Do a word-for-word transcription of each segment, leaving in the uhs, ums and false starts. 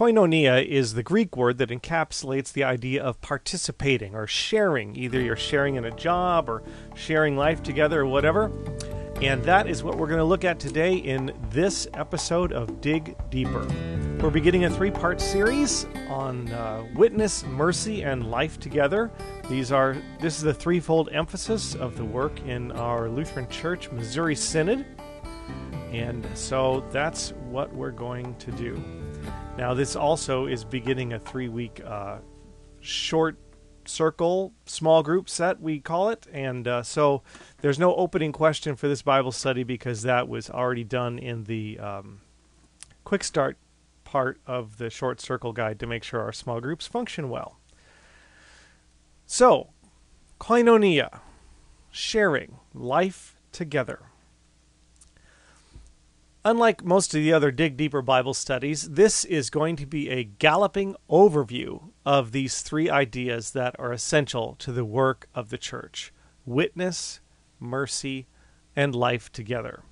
Koinonia is the Greek word that encapsulates the idea of participating or sharing. Either you're sharing in a job or sharing life together or whatever. And that is what we're going to look at today in this episode of Dig Deeper. We're beginning a three-part series on uh, witness, mercy, and life together. These are this is the threefold emphasis of the work in our Lutheran Church, Missouri Synod. And so that's what we're going to do. Now, this also is beginning a three-week uh, short circle, small group set, we call it. And uh, so there's no opening question for this Bible study because that was already done in the um, quick start part of the short circle guide to make sure our small groups function well. So, koinonia, sharing, life together. Unlike most of the other Dig Deeper Bible studies, this is going to be a galloping overview of these three ideas that are essential to the work of the church: witness, mercy, and life together.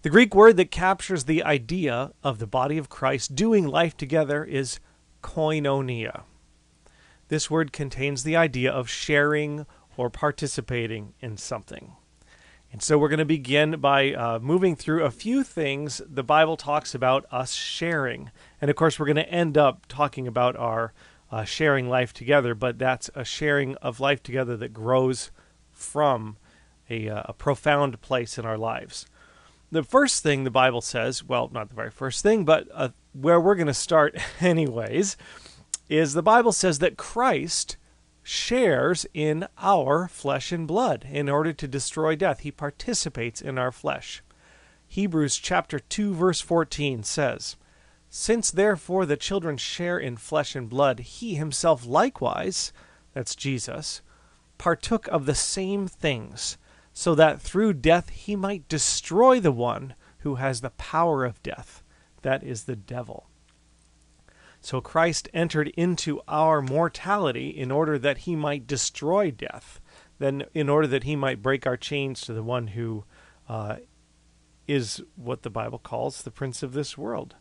The Greek word that captures the idea of the body of Christ doing life together is koinonia. This word contains the idea of sharing or participating in something. And so we're going to begin by uh, moving through a few things the Bible talks about us sharing. And of course, we're going to end up talking about our uh, sharing life together, but that's a sharing of life together that grows from a, uh, a profound place in our lives. The first thing the Bible says, well, not the very first thing, but uh, where we're going to start anyways, is the Bible says that Christ shares in our flesh and blood in order to destroy death. He participates in our flesh. Hebrews chapter two, verse fourteen says, "Since therefore the children share in flesh and blood, he himself likewise," that's Jesus, "partook of the same things, so that through death he might destroy the one who has the power of death, that is the devil." So Christ entered into our mortality in order that he might destroy death, then in order that he might break our chains to the one who uh, is what the Bible calls the prince of this world.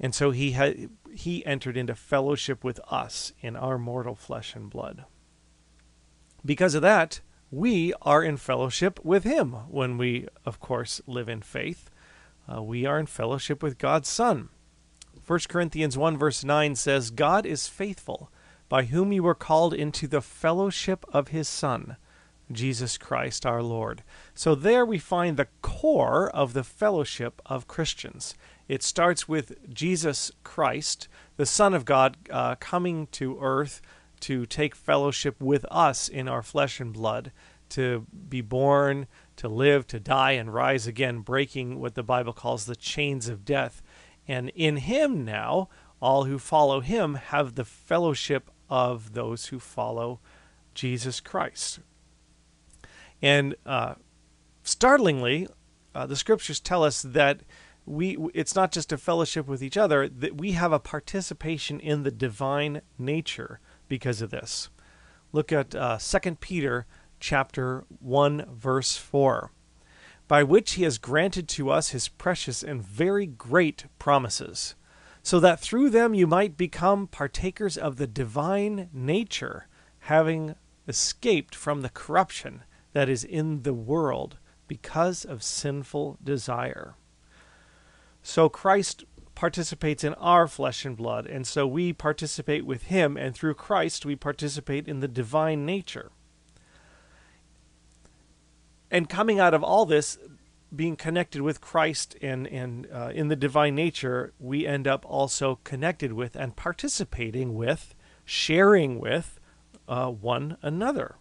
And so he ha- he entered into fellowship with us in our mortal flesh and blood. Because of that, we are in fellowship with him when we, of course, live in faith. Uh, we are in fellowship with God's Son. First Corinthians one verse nine says, "God is faithful, by whom you were called into the fellowship of his Son, Jesus Christ our Lord." So there we find the core of the fellowship of Christians. It starts with Jesus Christ, the Son of God, uh, coming to earth to take fellowship with us in our flesh and blood, to be born, to live, to die, and rise again, breaking what the Bible calls the chains of death. And in him now, all who follow him have the fellowship of those who follow Jesus Christ. And uh, startlingly, uh, the scriptures tell us that we it's not just a fellowship with each other, that we have a participation in the divine nature because of this. Look at uh, Second Peter chapter one, verse four. "By which he has granted to us his precious and very great promises, so that through them you might become partakers of the divine nature, having escaped from the corruption that is in the world because of sinful desire." So Christ participates in our flesh and blood, and so we participate with him, and through Christ we participate in the divine nature. And coming out of all this, being connected with Christ and, and uh, in the divine nature, we end up also connected with and participating with, sharing with uh, one another.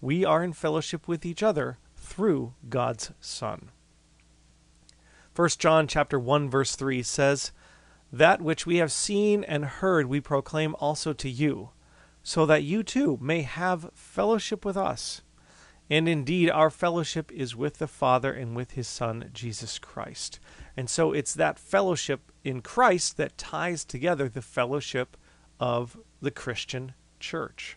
We are in fellowship with each other through God's Son. First John chapter one, verse three says, "That which we have seen and heard we proclaim also to you, so that you too may have fellowship with us. And indeed, our fellowship is with the Father and with his Son, Jesus Christ." And so it's that fellowship in Christ that ties together the fellowship of the Christian church.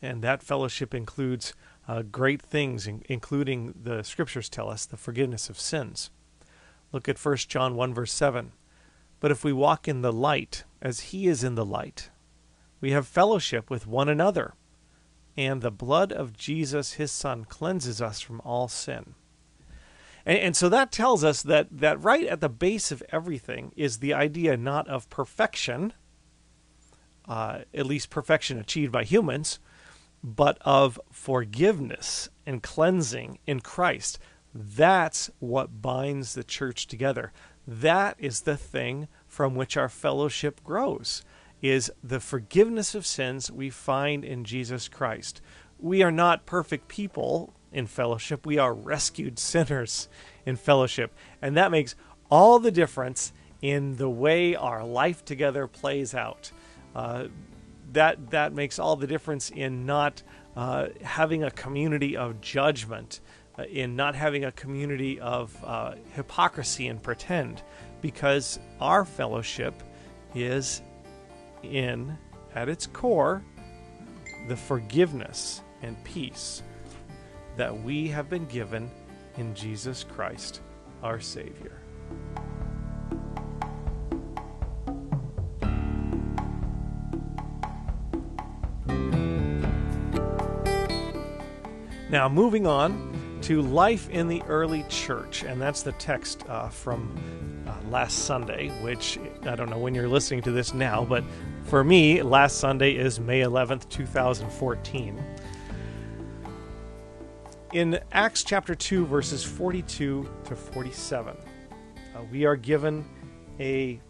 And that fellowship includes uh, great things, including, the scriptures tell us, the forgiveness of sins. Look at First John one verse seven. But if we walk in the light, as he is in the light, we have fellowship with one another, and the blood of Jesus, his son, cleanses us from all sin. And, and so that tells us that, that right at the base of everything is the idea not of perfection, uh, at least perfection achieved by humans, but of forgiveness and cleansing in Christ. That's what binds the church together. That is the thing from which our fellowship grows, is the forgiveness of sins we find in Jesus Christ. We are not perfect people in fellowship. We are rescued sinners in fellowship. And that makes all the difference in the way our life together plays out. Uh, that, that makes all the difference in not uh, having a community of judgment, in not having a community of uh, hypocrisy and pretend, because our fellowship is in, at its core, the forgiveness and peace that we have been given in Jesus Christ, our Savior. Now, moving on to life in the early church, and that's the text uh, from uh, last Sunday, which I don't know when you're listening to this now, but for me, last Sunday is May eleventh, two thousand fourteen. In Acts chapter two, verses forty-two to forty-seven, uh, we are given a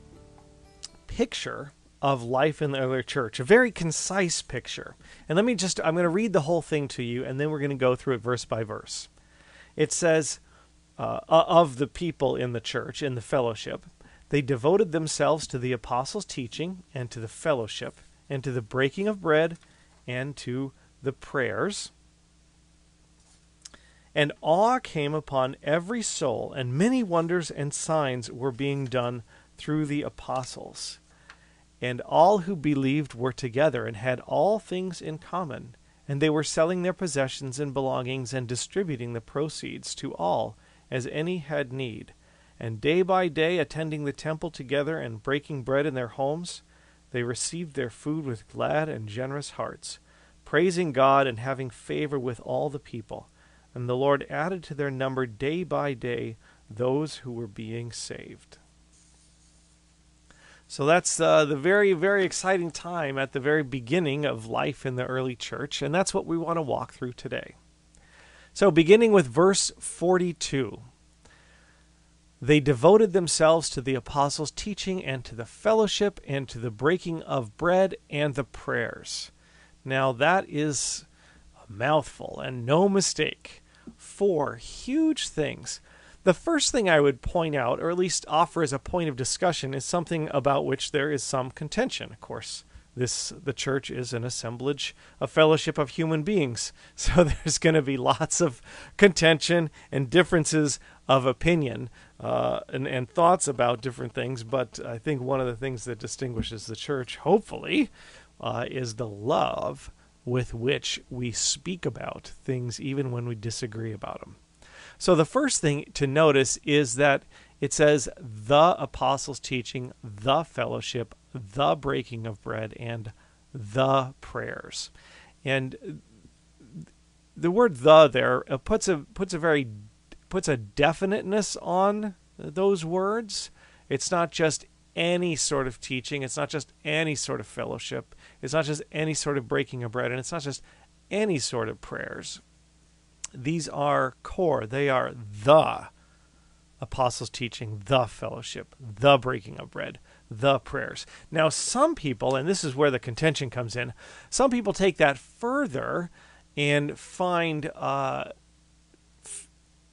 picture of life in the early church, a very concise picture. And let me just, I'm going to read the whole thing to you, and then we're going to go through it verse by verse. It says, uh, of the people in the church, in the fellowship, they devoted themselves to the apostles' teaching and to the fellowship and to the breaking of bread and to the prayers. And awe came upon every soul, and many wonders and signs were being done through the apostles. And all who believed were together and had all things in common, and they were selling their possessions and belongings and distributing the proceeds to all as any had need, and day by day attending the temple together and breaking bread in their homes, they received their food with glad and generous hearts, praising God and having favor with all the people. And the Lord added to their number day by day those who were being saved. So that's uh, the very, very exciting time at the very beginning of life in the early church, and that's what we want to walk through today. So beginning with verse forty-two, they devoted themselves to the apostles' teaching and to the fellowship and to the breaking of bread and the prayers. Now that is a mouthful, and no mistake. Four huge things. The first thing I would point out, or at least offer as a point of discussion, is something about which there is some contention. Of course, this the church is an assemblage, a fellowship of human beings. So there's going to be lots of contention and differences of opinion uh, and, and thoughts about different things. But I think one of the things that distinguishes the church, hopefully, uh, is the love with which we speak about things, even when we disagree about them. So the first thing to notice is that it says the apostles' teaching, the fellowship, the breaking of bread, and the prayers. And the word "the" there puts a puts a very puts a definiteness on those words. It's not just any sort of teaching. It's not just any sort of fellowship. It's not just any sort of breaking of bread, and it's not just any sort of prayers. These are core. They are the apostles' teaching, the fellowship, the breaking of bread, the prayers. Now, some people, and this is where the contention comes in, some people take that further and find uh, f-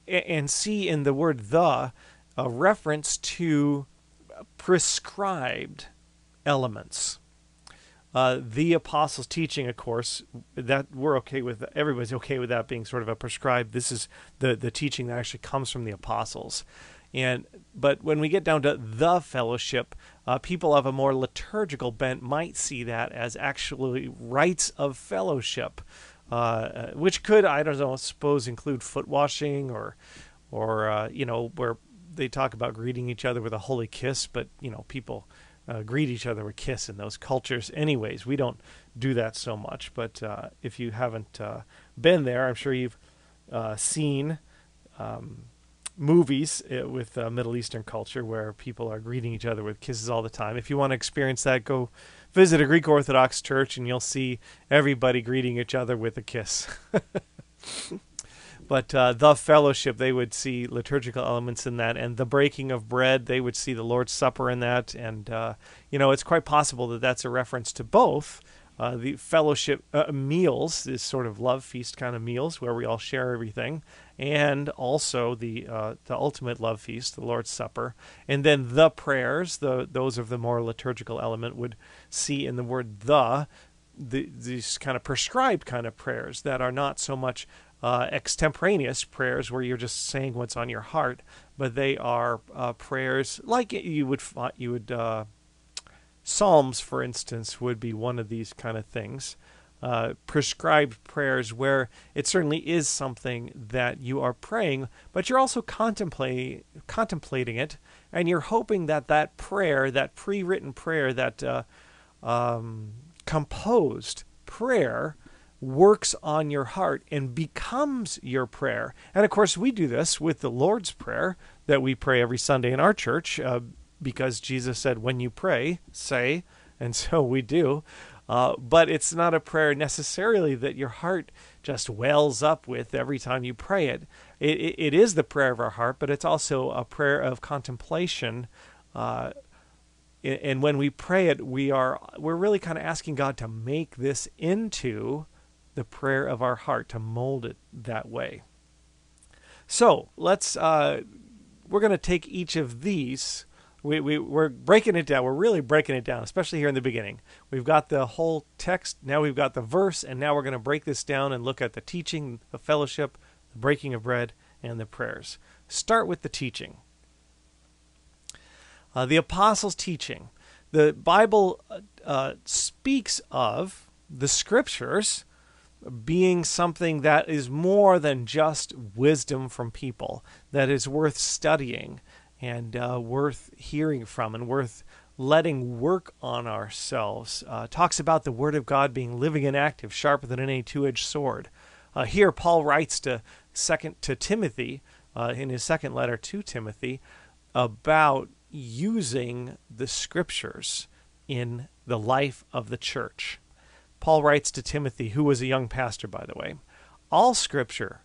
and see in the word "the" a reference to prescribed elements. Uh, the apostles' teaching, of course, that we're okay with. Everybody's okay with that being sort of a prescribed. This is the, the teaching that actually comes from the apostles. And but when we get down to the fellowship, uh, people of a more liturgical bent might see that as actually rites of fellowship, uh, which could, I don't know, I suppose include foot washing or, or uh, you know, where they talk about greeting each other with a holy kiss, but, you know, people uh, greet each other with kiss in those cultures anyways. We don't do that so much, but uh, if you haven't uh, been there, I'm sure you've uh, seen um, movies with uh, Middle Eastern culture where people are greeting each other with kisses all the time. If you want to experience that, go visit a Greek Orthodox church and you'll see everybody greeting each other with a kiss. But uh, the fellowship, they would see liturgical elements in that, and the breaking of bread, they would see the Lord's Supper in that. And, uh, you know, it's quite possible that that's a reference to both. Uh, the fellowship uh, meals, this sort of love feast kind of meals where we all share everything, and also the uh, the ultimate love feast, the Lord's Supper. And then the prayers, the those of the more liturgical element would see in the word the, the these kind of prescribed kind of prayers that are not so much Uh, extemporaneous prayers where you're just saying what's on your heart, but they are uh, prayers like you would you would uh, Psalms, for instance, would be one of these kind of things, uh, prescribed prayers where it certainly is something that you are praying, but you're also contemplating contemplating it, and you're hoping that that prayer, that pre-written prayer, that uh, um, composed prayer, works on your heart and becomes your prayer. And of course, we do this with the Lord's Prayer that we pray every Sunday in our church, uh, because Jesus said, when you pray, say, and so we do. Uh, but it's not a prayer necessarily that your heart just wells up with every time you pray it. It, it, it is the prayer of our heart, but it's also a prayer of contemplation. Uh, and when we pray it, we are, we're really kind of asking God to make this into the prayer of our heart, to mold it that way. So let's, uh, we're going to take each of these. We, we, we're breaking it down. We're really breaking it down, especially here in the beginning. We've got the whole text. Now we've got the verse, and now we're going to break this down and look at the teaching, the fellowship, the breaking of bread, and the prayers. Start with the teaching. Uh, the apostles' teaching. The Bible uh, speaks of the scriptures being something that is more than just wisdom from people, that is worth studying and uh, worth hearing from and worth letting work on ourselves. Uh, talks about the Word of God being living and active, sharper than any two-edged sword. Uh, here Paul writes to second to Timothy uh, in his second letter to Timothy about using the Scriptures in the life of the church. Paul writes to Timothy, who was a young pastor, by the way, all Scripture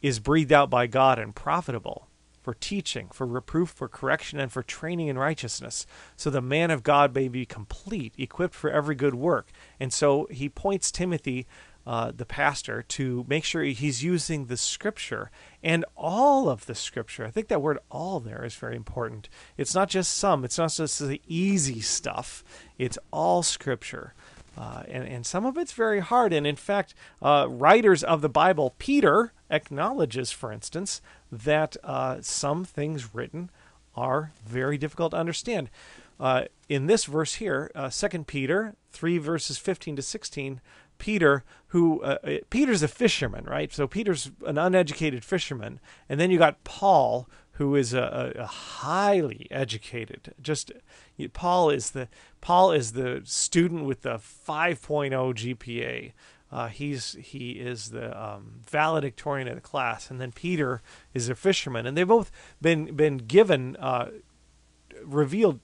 is breathed out by God and profitable for teaching, for reproof, for correction, and for training in righteousness, so the man of God may be complete, equipped for every good work. And so he points Timothy, uh, the pastor, to make sure he's using the Scripture and all of the Scripture. I think that word all there is very important. It's not just some. It's not just the easy stuff. It's all Scripture. Uh, and, and some of it's very hard. And in fact, uh, writers of the Bible, Peter acknowledges, for instance, that uh, some things written are very difficult to understand. Uh, in this verse here, uh, Second Peter three, verses fifteen to sixteen, Peter, who, uh, Peter's a fisherman, right? So Peter's an uneducated fisherman. And then you got Paul, who is a, a highly educated, just Paul is the Paul is the student with the five point oh G P A. Uh, he's he is the um, valedictorian of the class, and then Peter is a fisherman, and they've both been been given uh, revealed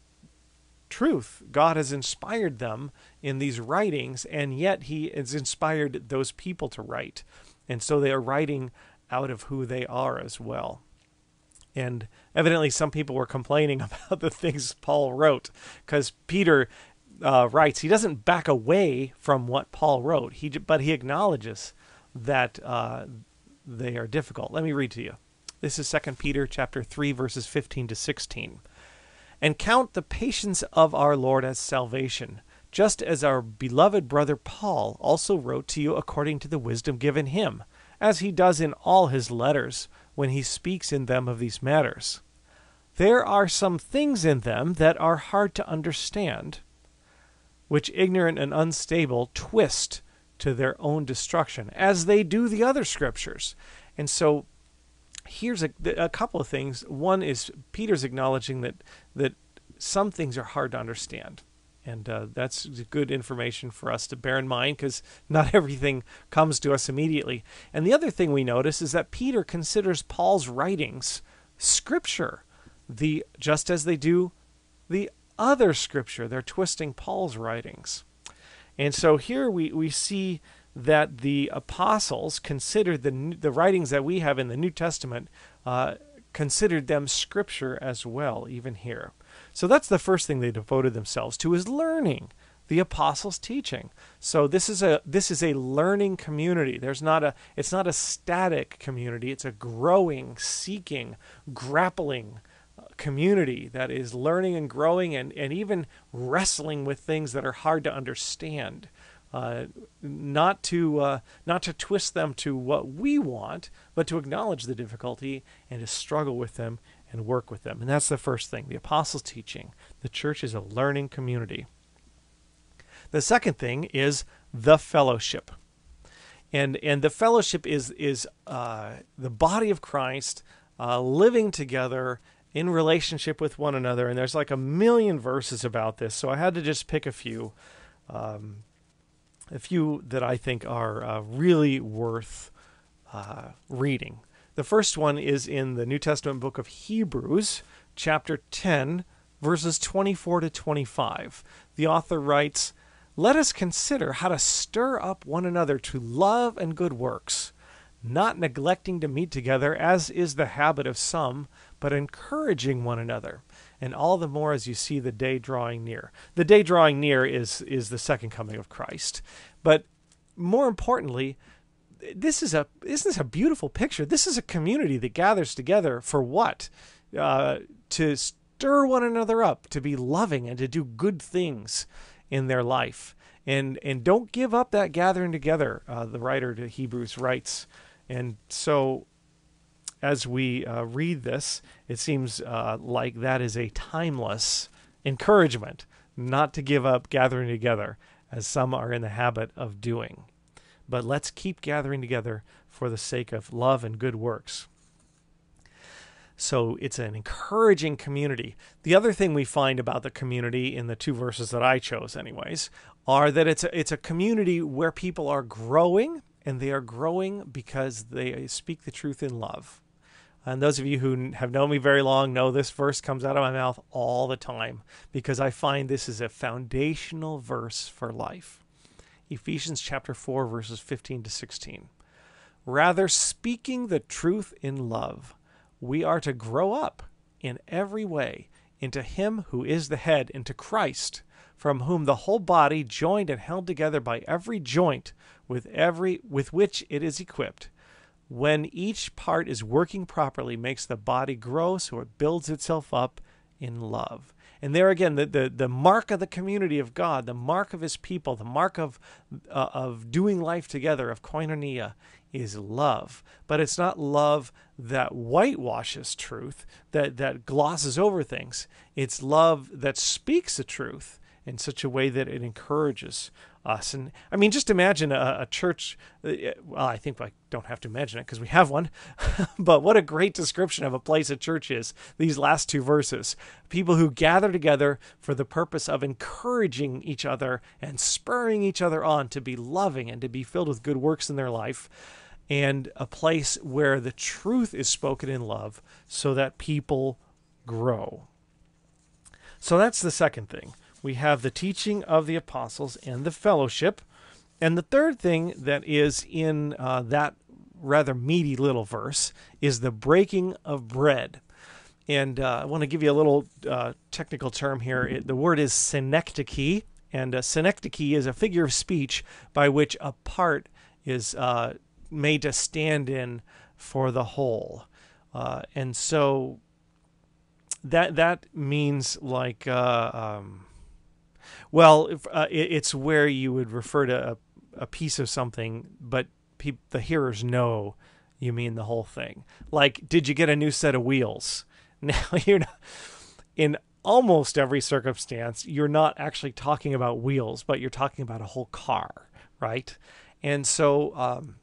truth. God has inspired them in these writings, and yet He has inspired those people to write, and so they are writing out of who they are as well. And evidently some people were complaining about the things Paul wrote, because Peter uh, writes, he doesn't back away from what Paul wrote, he, but he acknowledges that uh, they are difficult. Let me read to you. This is Second Peter chapter three, verses fifteen to sixteen. And count the patience of our Lord as salvation, just as our beloved brother Paul also wrote to you according to the wisdom given him, as he does in all his letters, when he speaks in them of these matters. There are some things in them that are hard to understand, which ignorant and unstable twist to their own destruction, as they do the other scriptures. And so here's a, a couple of things. One is Peter's acknowledging that that some things are hard to understand. And uh, that's good information for us to bear in mind, because not everything comes to us immediately. And the other thing we notice is that Peter considers Paul's writings scripture, the just as they do the other scripture. They're twisting Paul's writings. And so here we, we see that the apostles considered the, the writings that we have in the New Testament, uh, considered them scripture as well, even here. So that's the first thing they devoted themselves to, is learning the apostles' teaching. So this is a this is a learning community. There's not a it's not a static community. It's a growing, seeking, grappling community that is learning and growing and, and even wrestling with things that are hard to understand. Uh, not to uh, not to twist them to what we want, but to acknowledge the difficulty and to struggle with them and work with them. And that's the first thing, the apostles' teaching. The church is a learning community. The second thing is the fellowship. And and the fellowship is, is uh, the body of Christ uh, living together in relationship with one another. And there's like a million verses about this, so I had to just pick a few, um, a few that I think are uh, really worth uh, reading. The first one is in the New Testament book of Hebrews, chapter ten, verses twenty-four to twenty-five. The author writes, "Let us consider how to stir up one another to love and good works, not neglecting to meet together as is the habit of some, but encouraging one another, and all the more as you see the day drawing near." The day drawing near is, is the second coming of Christ. But more importantly, This is a isn't this a beautiful picture? This is a community that gathers together for what? Uh, to stir one another up, to be loving, and to do good things in their life. And and don't give up that gathering together, uh, the writer to Hebrews writes. And so as we uh, read this, it seems uh, like that is a timeless encouragement not to give up gathering together, as some are in the habit of doing. But let's keep gathering together for the sake of love and good works. So it's an encouraging community. The other thing we find about the community in the two verses that I chose anyways, are that it's a, it's a community where people are growing, and they are growing because they speak the truth in love. And those of you who have known me very long know this verse comes out of my mouth all the time, because I find this is a foundational verse for life. Ephesians chapter four, verses fifteen to sixteen. "Rather, speaking the truth in love, we are to grow up in every way into him who is the head, into Christ, from whom the whole body, joined and held together by every joint with every with which it is equipped, when each part is working properly, makes the body grow so it builds itself up in love." And there again, the, the, the mark of the community of God, the mark of his people, the mark of, uh, of doing life together, of koinonia, is love. But it's not love that whitewashes truth, that, that glosses over things. It's love that speaks the truth in such a way that it encourages us. And I mean, just imagine a, a church. Well, I think I don't have to imagine it because we have one. But what a great description of a place a church is, these last two verses. People who gather together for the purpose of encouraging each other and spurring each other on to be loving and to be filled with good works in their life. And a place where the truth is spoken in love so that people grow. So that's the second thing. We have the teaching of the apostles and the fellowship. And the third thing that is in uh, that rather meaty little verse is the breaking of bread. And uh, I want to give you a little uh, technical term here. It, the word is synecdoche. And uh, synecdoche is a figure of speech by which a part is uh, made to stand in for the whole. Uh, and so that, that means like... Uh, um, Well, if, uh, it's where you would refer to a, a piece of something, but pe the hearers know you mean the whole thing. Like, did you get a new set of wheels? Now, you're not, in almost every circumstance, you're not actually talking about wheels, but you're talking about a whole car, right? And so um,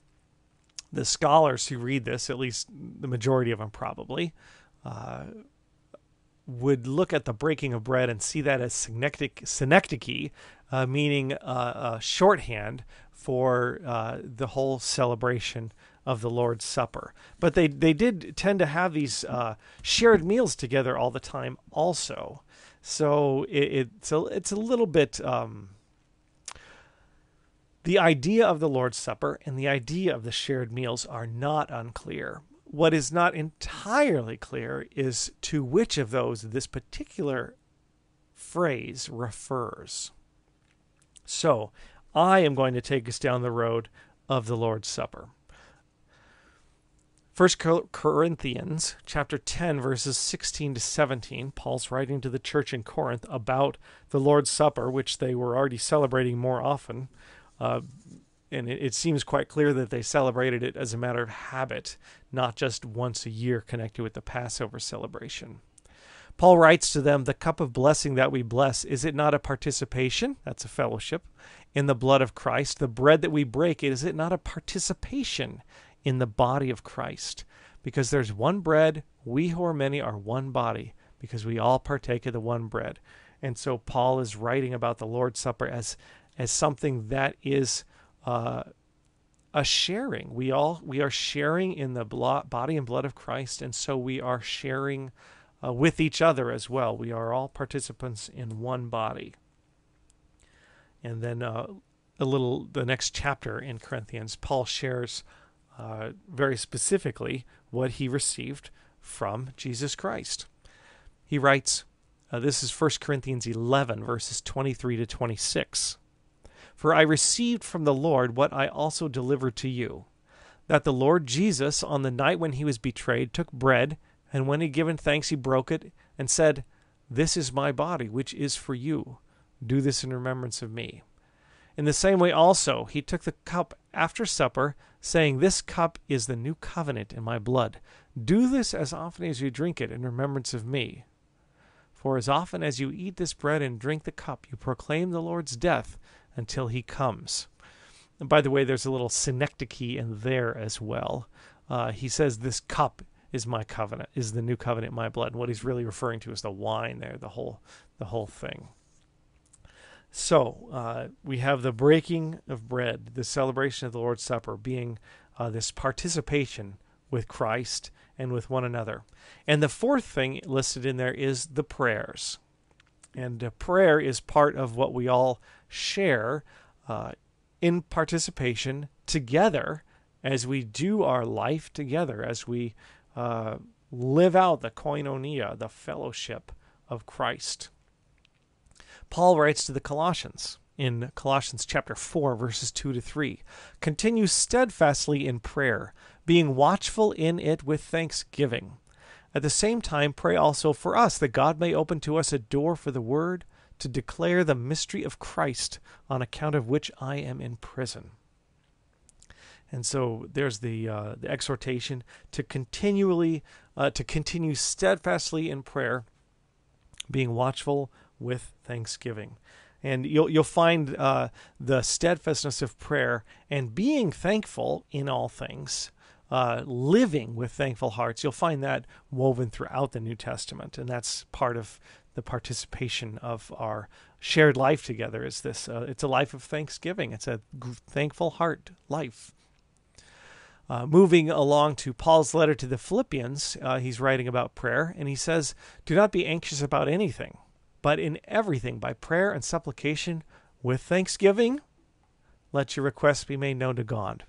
the scholars who read this, at least the majority of them probably, uh, would look at the breaking of bread and see that as synectic, synecdoche, uh, meaning uh, a shorthand for uh, the whole celebration of the Lord's Supper. But they, they did tend to have these uh, shared meals together all the time also. So it, it's, a, it's a little bit... Um, the idea of the Lord's Supper and the idea of the shared meals are not unclear. What is not entirely clear is to which of those this particular phrase refers. So I am going to take us down the road of the Lord's Supper. First Corinthians chapter ten, verses sixteen to seventeen, Paul's writing to the church in Corinth about the Lord's Supper, which they were already celebrating more often. Uh, and it, it seems quite clear that they celebrated it as a matter of habit, not just once a year connected with the Passover celebration. Paul writes to them, "The cup of blessing that we bless, is it not a participation," that's a fellowship, "in the blood of Christ? The bread that we break, is it not a participation in the body of Christ? Because there's one bread, we who are many are one body, because we all partake of the one bread." And so Paul is writing about the Lord's Supper as as something that is uh, a sharing. We all we are sharing in the blo- body and blood of Christ, and so we are sharing uh, with each other as well. We are all participants in one body. And then uh, a little the next chapter in Corinthians, Paul shares Uh, very specifically what he received from Jesus Christ. He writes, uh, this is First Corinthians eleven, verses twenty-three to twenty-six. "For I received from the Lord what I also delivered to you, that the Lord Jesus, on the night when he was betrayed, took bread, and when he had given thanks, he broke it and said, 'This is my body, which is for you. Do this in remembrance of me.' In the same way also, he took the cup after supper, saying, 'This cup is the new covenant in my blood. Do this as often as you drink it in remembrance of me. For as often as you eat this bread and drink the cup, you proclaim the Lord's death until he comes.'" And by the way, there's a little synecdoche in there as well. Uh, he says, "This cup is my covenant, is the new covenant in my blood." And what he's really referring to is the wine there, the whole, the whole thing. So uh, we have the breaking of bread, the celebration of the Lord's Supper, being uh, this participation with Christ and with one another. And the fourth thing listed in there is the prayers. And uh, prayer is part of what we all share uh, in participation together as we do our life together, as we uh, live out the koinonia, the fellowship of Christ. Paul writes to the Colossians in Colossians chapter four, verses two to three, "Continue steadfastly in prayer, being watchful in it with thanksgiving. At the same time, pray also for us, that God may open to us a door for the word, to declare the mystery of Christ, on account of which I am in prison." And so there's the, uh, the exhortation to continually, uh, to continue steadfastly in prayer, being watchful with thanksgiving. And you'll you'll find uh, the steadfastness of prayer and being thankful in all things, uh, living with thankful hearts. You'll find that woven throughout the New Testament, and that's part of the participation of our shared life together. Is this? Uh, it's a life of thanksgiving. It's a thankful heart life. Uh, moving along to Paul's letter to the Philippians, uh, he's writing about prayer, and he says, "Do not be anxious about anything, but in everything, by prayer and supplication, with thanksgiving, let your requests be made known to God.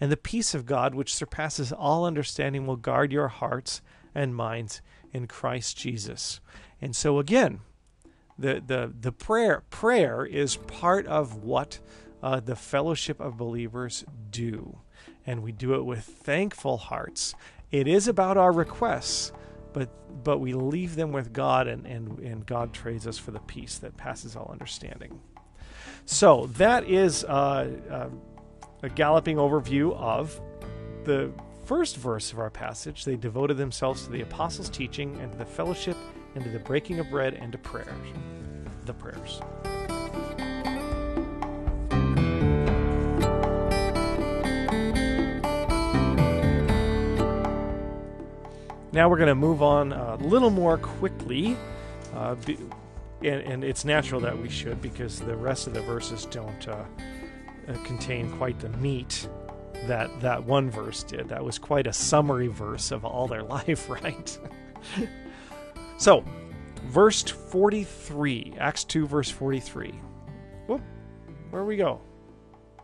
And the peace of God, which surpasses all understanding, will guard your hearts and minds in Christ Jesus." And so again, the the, the prayer prayer is part of what uh, the fellowship of believers do. And we do it with thankful hearts. It is about our requests, But but we leave them with God, and, and, and God trades us for the peace that passes all understanding. So that is uh, uh, a galloping overview of the first verse of our passage. They devoted themselves to the apostles' teaching, and to the fellowship, and to the breaking of bread, and to prayer, the prayers. Now we're going to move on a little more quickly, uh, be, and, and it's natural that we should, because the rest of the verses don't uh, contain quite the meat that that one verse did. That was quite a summary verse of all their life, right? So, verse forty-three, Acts two, verse forty-three. Whoop, where we go?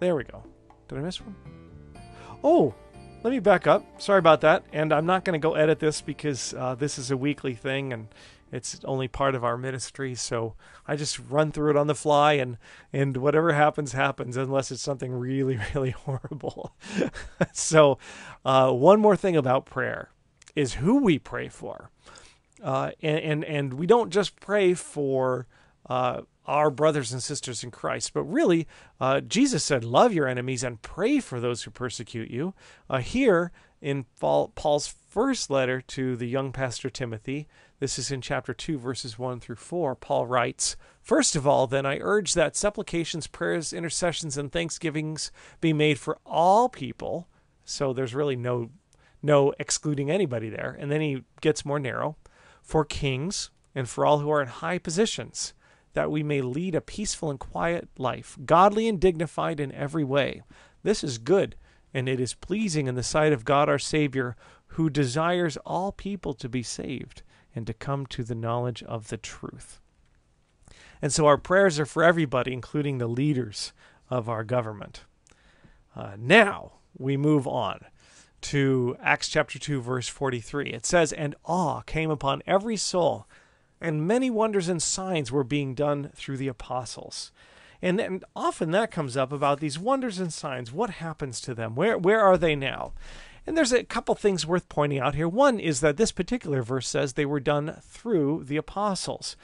There we go. Did I miss one? Oh, let me back up. Sorry about that. And I'm not going to go edit this because uh, this is a weekly thing and it's only part of our ministry. So I just run through it on the fly, and, and whatever happens, happens, unless it's something really, really horrible. So uh, one more thing about prayer is who we pray for. Uh, and, and, and we don't just pray for uh, our brothers and sisters in Christ, but really, uh, Jesus said, love your enemies and pray for those who persecute you. Uh, here in Paul's first letter to the young pastor Timothy, this is in chapter two, verses one through four, Paul writes, first of all, then I urge that supplications, prayers, intercessions, and thanksgivings be made for all people. So there's really no, no excluding anybody there. And then he gets more narrow. For kings and for all who are in high positions, that we may lead a peaceful and quiet life, godly and dignified in every way. This is good, and it is pleasing in the sight of God our Savior, who desires all people to be saved and to come to the knowledge of the truth. And so our prayers are for everybody, including the leaders of our government. Uh, now we move on to Acts chapter two, verse forty-three. It says, and awe came upon every soul, and many wonders and signs were being done through the apostles. And, and often that comes up about these wonders and signs. What happens to them? Where, where are they now? And there's a couple things worth pointing out here. One is that this particular verse says they were done through the apostles.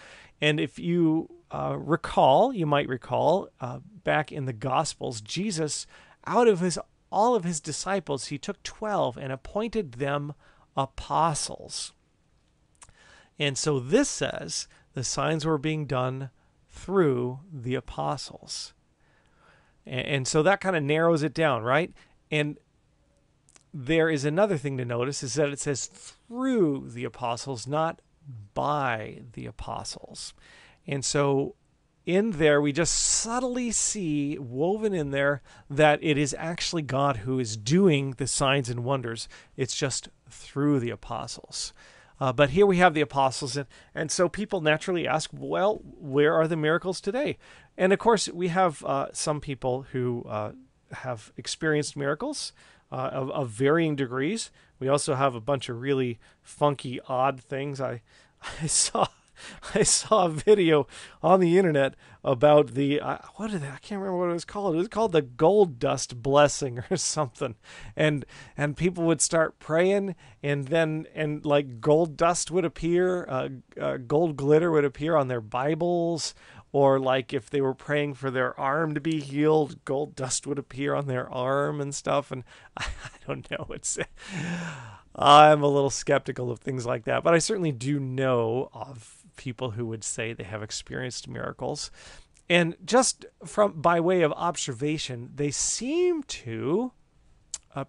And if you uh, recall, you might recall, uh, back in the Gospels, Jesus, out of his all of his disciples, he took twelve and appointed them apostles. And so this says the signs were being done through the apostles. And so that kind of narrows it down, right? And there is another thing to notice is that it says through the apostles, not by the apostles. And so in there, we just subtly see woven in there that it is actually God who is doing the signs and wonders. It's just through the apostles. Uh, but here we have the apostles, and, and so people naturally ask, well, where are the miracles today? And of course, we have uh, some people who uh, have experienced miracles uh, of, of varying degrees. We also have a bunch of really funky, odd things. I, I saw... I saw a video on the internet about the, uh, what did I can't remember what it was called. It was called the gold dust blessing or something. And, and people would start praying, and then, and like gold dust would appear, uh, uh, gold glitter would appear on their Bibles, or like if they were praying for their arm to be healed, gold dust would appear on their arm and stuff. And I, I don't know. It's, I'm a little skeptical of things like that, but I certainly do know of people who would say they have experienced miracles. And just from by way of observation, they seem to uh,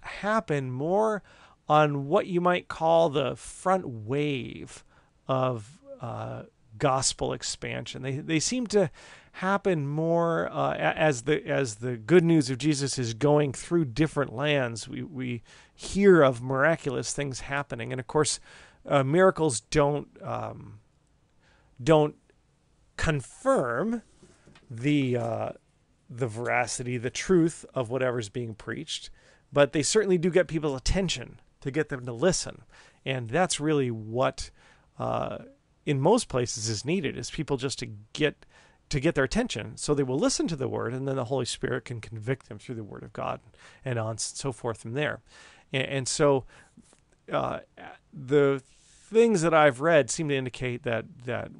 happen more on what you might call the front wave of uh, gospel expansion. They they seem to happen more uh, as the as the good news of Jesus is going through different lands. We we hear of miraculous things happening, and of course, uh, miracles don't. Um, don't confirm the uh, the veracity, the truth of whatever's being preached, but they certainly do get people's attention to get them to listen. And that's really what uh, in most places is needed, is people just to get to get their attention so they will listen to the word, and then the Holy Spirit can convict them through the word of God and on so forth from there. And, and so uh, the things that I've read seem to indicate that that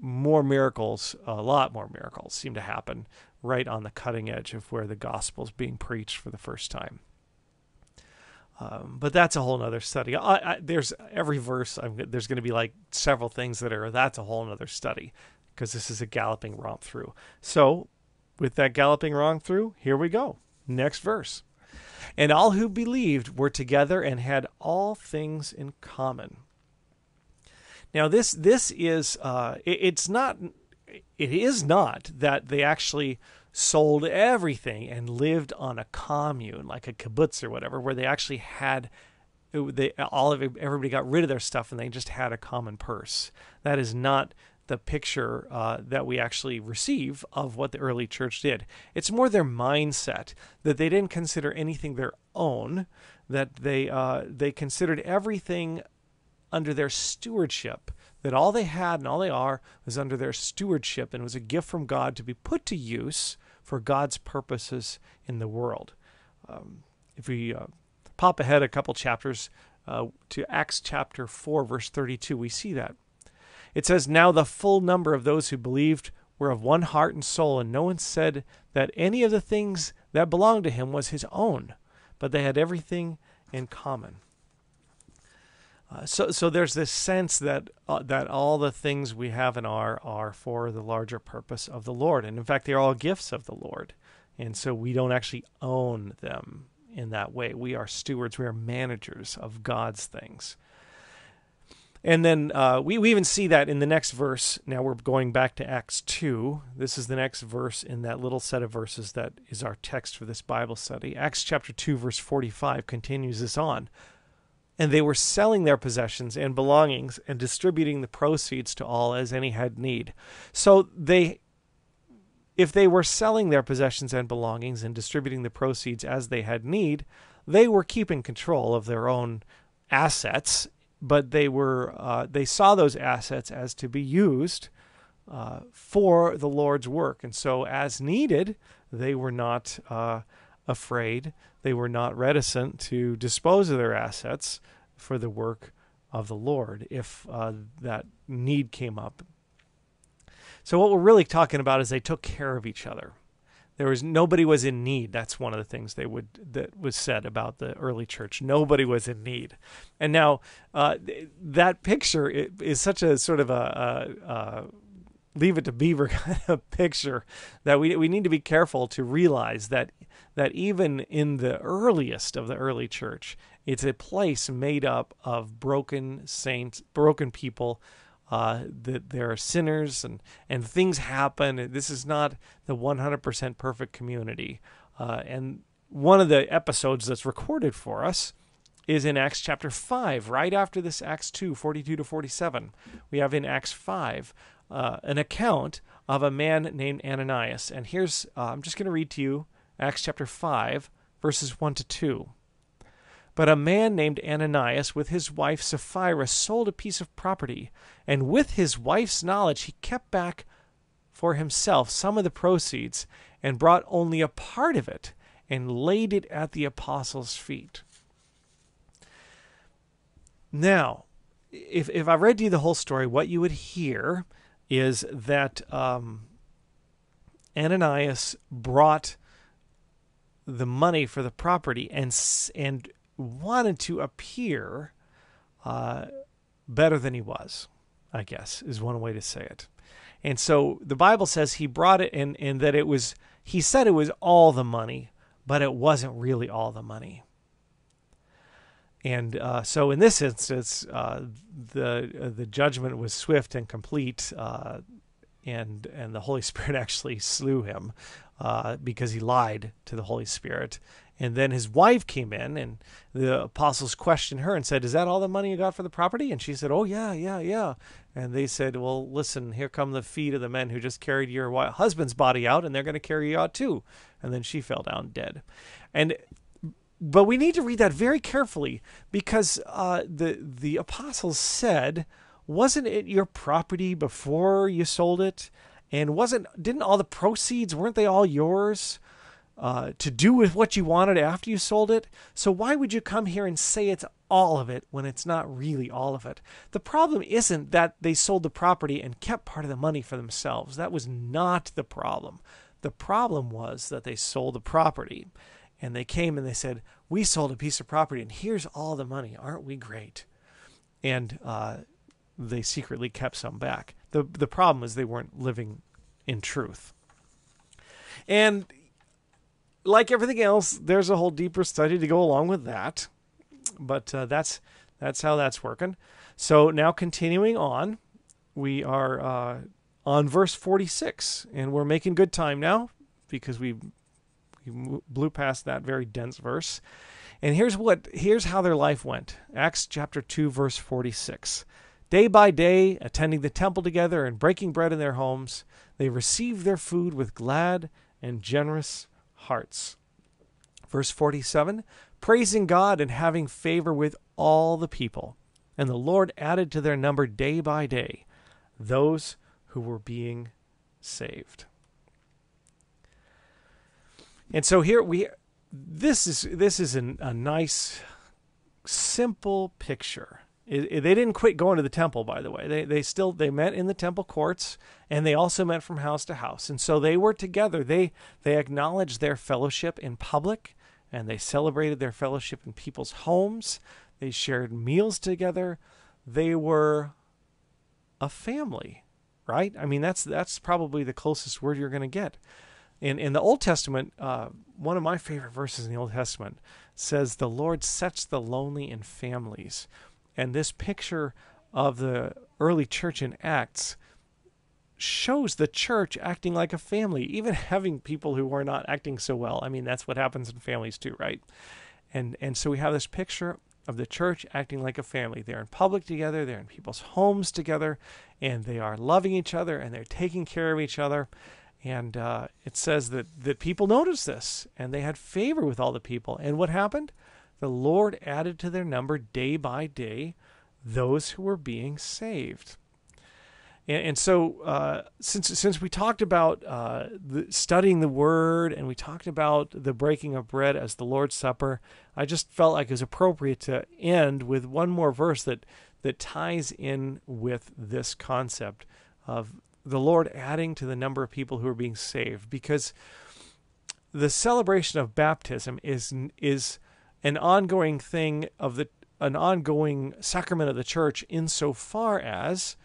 more miracles, a lot more miracles, seem to happen right on the cutting edge of where the gospel's being preached for the first time. Um, but that's a whole nother study. I, I, there's every verse. I'm, there's going to be like several things that are. That's a whole nother study, because this is a galloping romp through. So, with that galloping romp through, here we go. Next verse. And all who believed were together and had all things in common. Now, this this is, uh, it, it's not, it is not that they actually sold everything and lived on a commune, like a kibbutz or whatever, where they actually had, they all of everybody got rid of their stuff and they just had a common purse. That is not the picture uh, that we actually receive of what the early church did. It's more their mindset, that they didn't consider anything their own, that they uh, they considered everything under their stewardship, that all they had and all they are was under their stewardship and was a gift from God to be put to use for God's purposes in the world. Um, if we uh, pop ahead a couple chapters uh, to Acts chapter four, verse thirty-two, we see that. It says, "Now the full number of those who believed were of one heart and soul, and no one said that any of the things that belonged to him was his own, but they had everything in common." Uh, so, so there's this sense that uh, that all the things we have and are are for the larger purpose of the Lord, and in fact, they're all gifts of the Lord, and so we don't actually own them in that way. We are stewards. We are managers of God's things. And then uh, we, we even see that in the next verse. Now we're going back to Acts two. This is the next verse in that little set of verses that is our text for this Bible study. Acts chapter two, verse forty-five continues this on. "And they were selling their possessions and belongings and distributing the proceeds to all as any had need." So they, if they were selling their possessions and belongings and distributing the proceeds as they had need, they were keeping control of their own assets, but they were uh, they saw those assets as to be used uh, for the Lord's work. And so as needed, they were not uh, afraid. They were not reticent to dispose of their assets for the work of the Lord if uh, that need came up. So what we're really talking about is they took care of each other. There was nobody was in need. That's one of the things they would that was said about the early church. Nobody was in need. And now uh, that picture is such a sort of a, a, a Leave It to Beaver kind of picture that we we need to be careful to realize that that even in the earliest of the early church, it's a place made up of broken saints, broken people. Uh, that there are sinners and, and things happen. This is not the one hundred percent perfect community. Uh, and one of the episodes that's recorded for us is in Acts chapter five, right after this Acts two, forty-two to forty-seven. We have in Acts five uh, an account of a man named Ananias. And here's, uh, I'm just going to read to you Acts chapter five, verses one to two. "But a man named Ananias with his wife Sapphira sold a piece of property, and with his wife's knowledge he kept back for himself some of the proceeds and brought only a part of it and laid it at the apostles' feet." Now, if, if I read to you the whole story, what you would hear is that um, Ananias brought the money for the property and and wanted to appear uh, better than he was, I guess, is one way to say it. And so the Bible says he brought it and, and that it was, he said it was all the money, but it wasn't really all the money. And uh, so in this instance, uh, the uh, the judgment was swift and complete, uh, and and the Holy Spirit actually slew him uh, because he lied to the Holy Spirit. And then his wife came in, and the apostles questioned her and said, "Is that all the money you got for the property?" And she said, "Oh, yeah, yeah, yeah." And they said, "Well, listen, here come the feet of the men who just carried your husband's body out, and they're going to carry you out too." And then she fell down dead. And but we need to read that very carefully, because uh, the the apostles said, "Wasn't it your property before you sold it? And wasn't didn't all the proceeds, weren't they all yours? Uh, to do with what you wanted after you sold it? So why would you come here and say it's all of it when it's not really all of it?" The problem isn't that they sold the property and kept part of the money for themselves. That was not the problem. The problem was that they sold the property and they came and they said, "We sold a piece of property and here's all the money. Aren't we great?" And uh, they secretly kept some back. The, the problem is they weren't living in truth. And like everything else, there's a whole deeper study to go along with that. But uh, that's that's how that's working. So now continuing on, we are uh, on verse forty-six, and we're making good time now because we, we blew past that very dense verse. And here's what here's how their life went. Acts chapter two, verse forty-six. Day by day, attending the temple together and breaking bread in their homes, they received their food with glad and generous hearts. Verse forty-seven, praising God and having favor with all the people. And the Lord added to their number day by day those who were being saved. And so here we this is this is an, a nice simple picture. It, it, they didn't quit going to the temple, by the way. They they still they met in the temple courts, and they also met from house to house. And so they were together. They they acknowledged their fellowship in public, and they celebrated their fellowship in people's homes. They shared meals together. They were a family, right? I mean, that's that's probably the closest word you're going to get. In, in the Old Testament, uh, one of my favorite verses in the Old Testament says, the Lord sets the lonely in families. And this picture of the early church in Acts shows the church acting like a family, even having people who are not acting so well. I mean, that's what happens in families too, right? And and so we have this picture of the church acting like a family. They're in public together, they're in people's homes together, and they are loving each other, and they're taking care of each other. And uh, it says that, that people noticed this, and they had favor with all the people. And what happened? The Lord added to their number day by day those who were being saved. And, and so uh, since since we talked about uh, the, studying the Word, and we talked about the breaking of bread as the Lord's Supper, I just felt like it was appropriate to end with one more verse that, that ties in with this concept of the Lord adding to the number of people who are being saved. Because the celebration of baptism is is... an ongoing thing of the an ongoing sacrament of the church, insofar as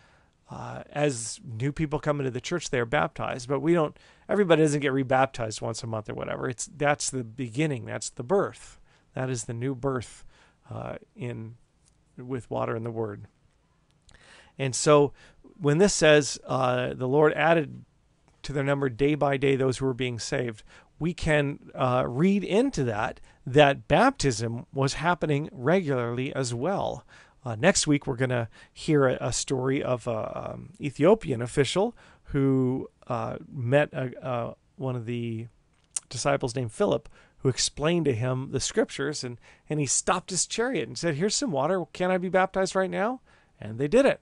uh, as new people come into the church, they're baptized. But we don't. Everybody doesn't get rebaptized once a month or whatever. It's that's the beginning. That's the birth. That is the new birth uh, in with water and the Word. And so when this says uh, the Lord added to their number day by day those who were being saved, we can uh, read into that that baptism was happening regularly as well. Uh, next week, we're going to hear a, a story of a um, Ethiopian official who uh, met a, uh, one of the disciples named Philip, who explained to him the scriptures, and, and he stopped his chariot and said, here's some water. Can I be baptized right now? And they did it.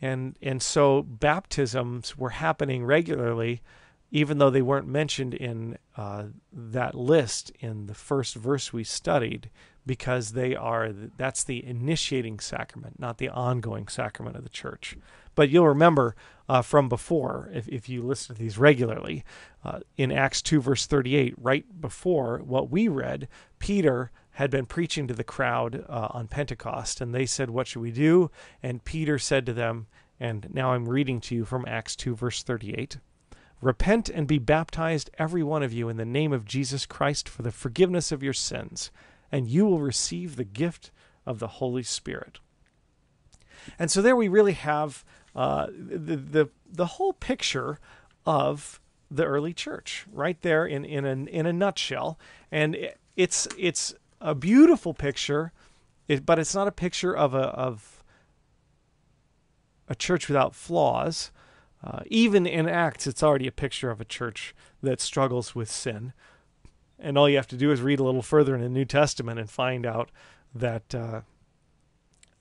And, and so baptisms were happening regularly, even though they weren't mentioned in uh, that list in the first verse we studied, because they are the, that's the initiating sacrament, not the ongoing sacrament of the church. But you'll remember uh, from before, if, if you listen to these regularly, uh, in Acts two, verse thirty-eight, right before what we read, Peter had been preaching to the crowd uh, on Pentecost, and they said, what should we do? And Peter said to them, and now I'm reading to you from Acts two, verse thirty-eight, repent and be baptized, every one of you, in the name of Jesus Christ for the forgiveness of your sins, and you will receive the gift of the Holy Spirit. And so there we really have uh, the, the the whole picture of the early church right there in in a, in a nutshell. And it, it's it's a beautiful picture, it, but it's not a picture of a of a church without flaws. Uh, even in Acts, it's already a picture of a church that struggles with sin. And all you have to do is read a little further in the New Testament and find out that uh,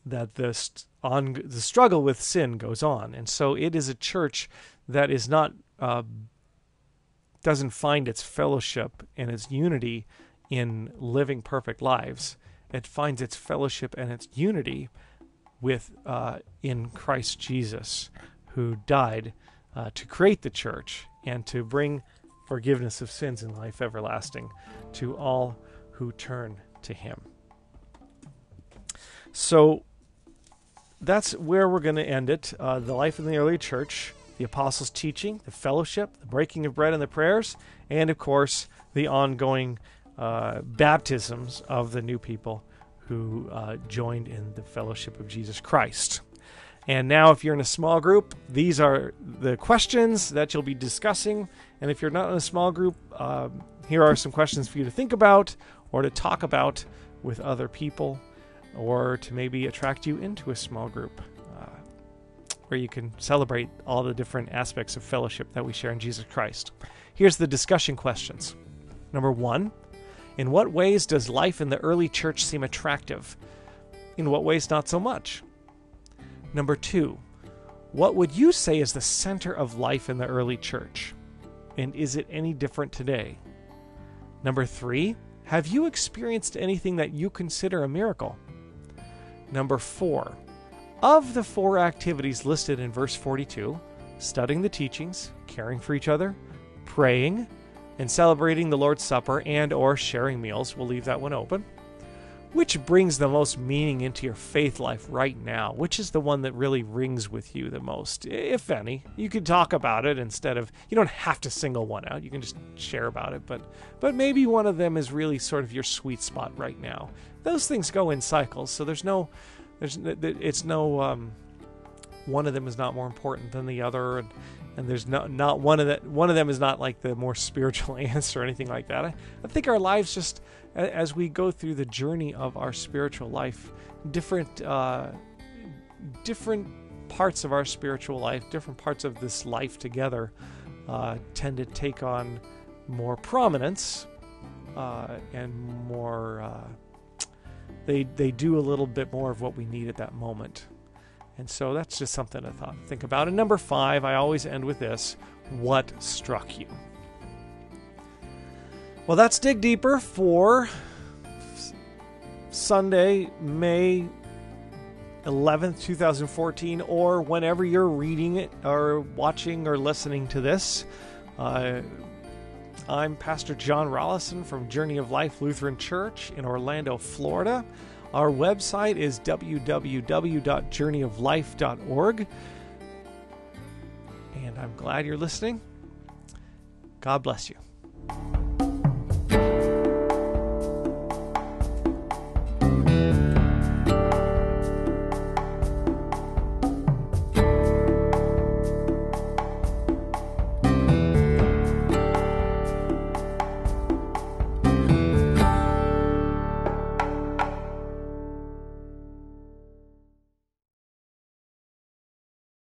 that the, st- on- the struggle with sin goes on. And so it is a church that is not uh, doesn't find its fellowship and its unity in living perfect lives. It finds its fellowship and its unity with uh, in Christ Jesus, who died uh, to create the church and to bring forgiveness of sins and life everlasting to all who turn to him. So that's where we're going to end it. Uh, the life in the early church, the apostles' teaching, the fellowship, the breaking of bread and the prayers, and of course the ongoing uh, baptisms of the new people who uh, joined in the fellowship of Jesus Christ. And now if you're in a small group, these are the questions that you'll be discussing. And if you're not in a small group, uh, here are some questions for you to think about or to talk about with other people, or to maybe attract you into a small group uh, where you can celebrate all the different aspects of fellowship that we share in Jesus Christ. Here's the discussion questions. Number one, in what ways does life in the early church seem attractive? In what ways not so much? Number two, what would you say is the center of life in the early church? And is it any different today? Number three, have you experienced anything that you consider a miracle? Number four, of the four activities listed in verse forty-two, studying the teachings, caring for each other, praying, and celebrating the Lord's Supper and or sharing meals, we'll leave that one open, which brings the most meaning into your faith life right now? Which is the one that really rings with you the most, if any? You could talk about it instead of, you don't have to single one out. You can just share about it, but but maybe one of them is really sort of your sweet spot right now. Those things go in cycles, so there's no, there's it's no, um, one of them is not more important than the other, and and there's no, not one of that. One of them is not like the more spiritual answer or anything like that. I, I think our lives just, as we go through the journey of our spiritual life, different uh, different parts of our spiritual life, different parts of this life together uh, tend to take on more prominence uh, and more, uh, they, they do a little bit more of what we need at that moment. And so that's just something I thought, think about. And number five, I always end with this, what struck you? Well, that's Dig Deeper for Sunday, May eleventh, two thousand fourteen, or whenever you're reading it or watching or listening to this. Uh, I'm Pastor John Rolison from Journey of Life Lutheran Church in Orlando, Florida. Our website is w w w dot journey of life dot org. And I'm glad you're listening. God bless you.